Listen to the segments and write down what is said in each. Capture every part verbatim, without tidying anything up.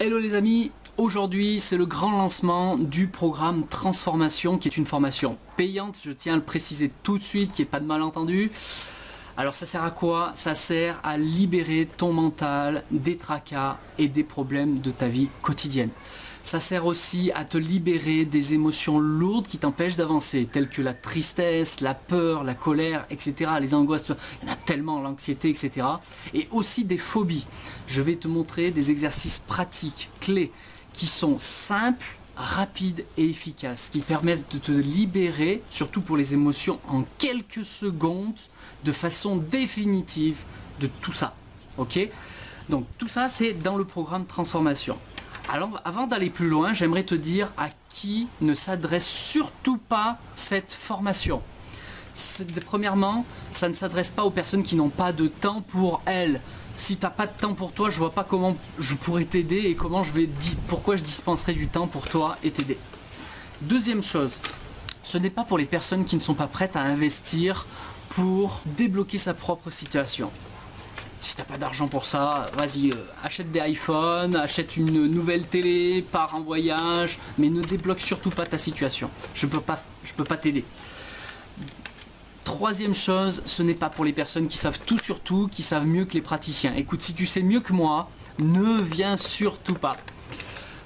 Hello les amis, aujourd'hui c'est le grand lancement du programme Transformation qui est une formation payante, je tiens à le préciser tout de suite, qu'il n'y ait pas de malentendu. Alors ça sert à quoi? Ça sert à libérer ton mental des tracas et des problèmes de ta vie quotidienne. Ça sert aussi à te libérer des émotions lourdes qui t'empêchent d'avancer, telles que la tristesse, la peur, la colère, et cetera, les angoisses, il y en a tellement, l'anxiété, et cetera. Et aussi des phobies. Je vais te montrer des exercices pratiques, clés, qui sont simples, rapides et efficaces, qui permettent de te libérer, surtout pour les émotions, en quelques secondes, de façon définitive de tout ça. Ok ? Donc tout ça, c'est dans le programme Transformation. Alors, avant d'aller plus loin, j'aimerais te dire à qui ne s'adresse surtout pas cette formation. Premièrement, ça ne s'adresse pas aux personnes qui n'ont pas de temps pour elles. Si tu n'as pas de temps pour toi, je vois pas comment je pourrais t'aider et comment je vais pourquoi je dispenserai du temps pour toi et t'aider. Deuxième chose, ce n'est pas pour les personnes qui ne sont pas prêtes à investir pour débloquer sa propre situation. Si t'as pas d'argent pour ça, vas-y, euh, achète des iPhones, achète une nouvelle télé, pars en voyage, mais ne débloque surtout pas ta situation. Je peux pas, je peux pas t'aider. Troisième chose, ce n'est pas pour les personnes qui savent tout sur tout, qui savent mieux que les praticiens. Écoute, si tu sais mieux que moi, ne viens surtout pas.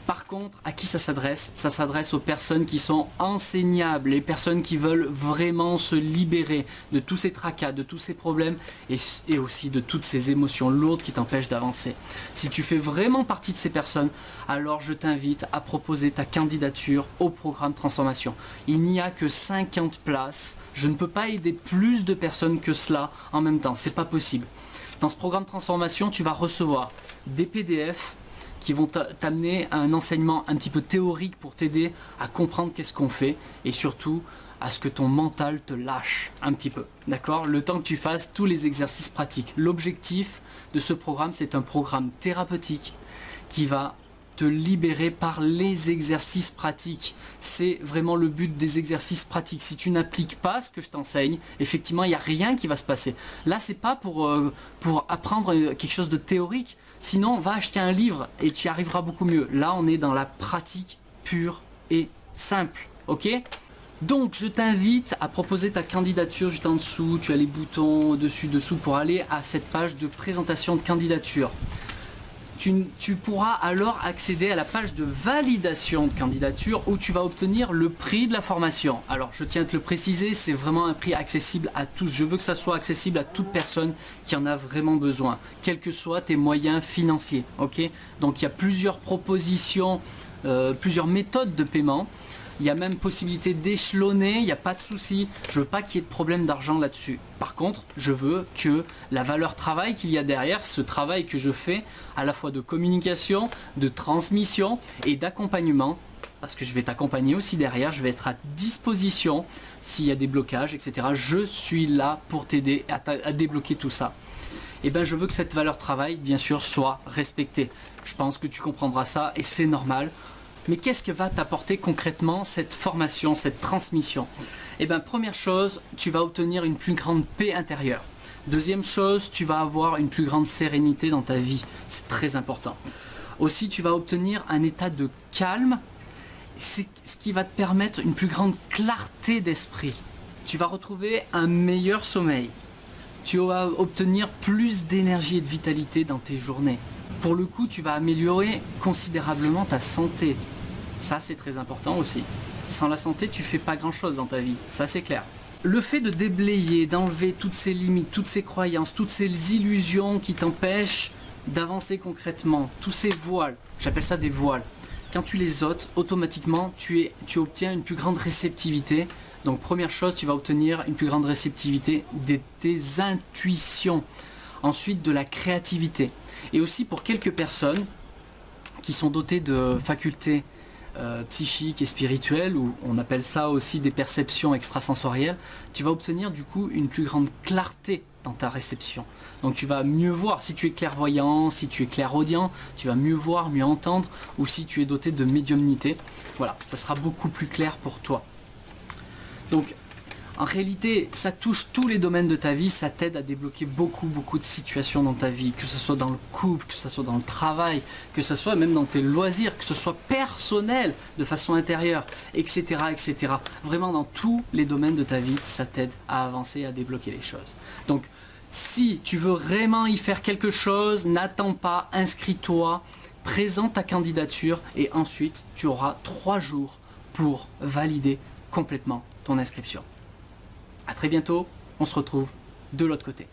Par contre, à qui ça s'adresse? Ça s'adresse aux personnes qui sont enseignables, les personnes qui veulent vraiment se libérer de tous ces tracas, de tous ces problèmes et, et aussi de toutes ces émotions lourdes qui t'empêchent d'avancer. Si tu fais vraiment partie de ces personnes, alors je t'invite à proposer ta candidature au programme Transformation. Il n'y a que cinquante places, je ne peux pas aider plus de personnes que cela en même temps, c'est pas possible. Dans ce programme Transformation, tu vas recevoir des P D F qui vont t'amener à un enseignement un petit peu théorique pour t'aider à comprendre qu'est-ce qu'on fait et surtout à ce que ton mental te lâche un petit peu, d'accord? Le temps que tu fasses tous les exercices pratiques. L'objectif de ce programme, c'est un programme thérapeutique qui va te libérer par les exercices pratiques. C'est vraiment le but des exercices pratiques. Si tu n'appliques pas ce que je t'enseigne, effectivement, il n'y a rien qui va se passer. Là, c'est pas pour, euh, pour apprendre quelque chose de théorique. Sinon, va acheter un livre et tu arriveras beaucoup mieux. Là, on est dans la pratique pure et simple. Ok ? Donc, je t'invite à proposer ta candidature juste en dessous. Tu as les boutons au-dessus, dessous pour aller à cette page de présentation de candidature. Tu, tu pourras alors accéder à la page de validation de candidature où tu vas obtenir le prix de la formation. Alors, je tiens à te le préciser, c'est vraiment un prix accessible à tous. Je veux que ça soit accessible à toute personne qui en a vraiment besoin, quels que soient tes moyens financiers. Okay ? Donc, il y a plusieurs propositions, euh, plusieurs méthodes de paiement. Il y a même possibilité d'échelonner, il n'y a pas de souci. Je veux pas qu'il y ait de problème d'argent là-dessus. Par contre, je veux que la valeur travail qu'il y a derrière, ce travail que je fais, à la fois de communication, de transmission et d'accompagnement, parce que je vais t'accompagner aussi derrière, je vais être à disposition s'il y a des blocages, et cetera. Je suis là pour t'aider à, à débloquer tout ça. Et bien, je veux que cette valeur travail, bien sûr, soit respectée. Je pense que tu comprendras ça et c'est normal. Mais qu'est-ce que va t'apporter concrètement cette formation, cette transmission? Eh bien, première chose, tu vas obtenir une plus grande paix intérieure. Deuxième chose, tu vas avoir une plus grande sérénité dans ta vie. C'est très important. Aussi, tu vas obtenir un état de calme, c'est ce qui va te permettre une plus grande clarté d'esprit. Tu vas retrouver un meilleur sommeil. Tu vas obtenir plus d'énergie et de vitalité dans tes journées. Pour le coup, tu vas améliorer considérablement ta santé. Ça, c'est très important aussi. Sans la santé, tu fais pas grand-chose dans ta vie. Ça, c'est clair. Le fait de déblayer, d'enlever toutes ces limites, toutes ces croyances, toutes ces illusions qui t'empêchent d'avancer concrètement, tous ces voiles, j'appelle ça des voiles. Quand tu les ôtes, automatiquement, tu, es, tu obtiens une plus grande réceptivité. Donc, première chose, tu vas obtenir une plus grande réceptivité de tes intuitions. Ensuite, de la créativité. Et aussi pour quelques personnes qui sont dotées de facultés euh, psychiques et spirituelles, ou on appelle ça aussi des perceptions extrasensorielles, tu vas obtenir du coup une plus grande clarté dans ta réception. Donc tu vas mieux voir, si tu es clairvoyant, si tu es clairaudient, tu vas mieux voir, mieux entendre, ou si tu es doté de médiumnité, voilà, ça sera beaucoup plus clair pour toi. Donc En réalité, ça touche tous les domaines de ta vie, ça t'aide à débloquer beaucoup, beaucoup de situations dans ta vie, que ce soit dans le couple, que ce soit dans le travail, que ce soit même dans tes loisirs, que ce soit personnel, de façon intérieure, et cetera, et cetera. Vraiment, dans tous les domaines de ta vie, ça t'aide à avancer, à débloquer les choses. Donc, si tu veux vraiment y faire quelque chose, n'attends pas, inscris-toi, présente ta candidature et ensuite, tu auras trois jours pour valider complètement ton inscription. À très bientôt, on se retrouve de l'autre côté.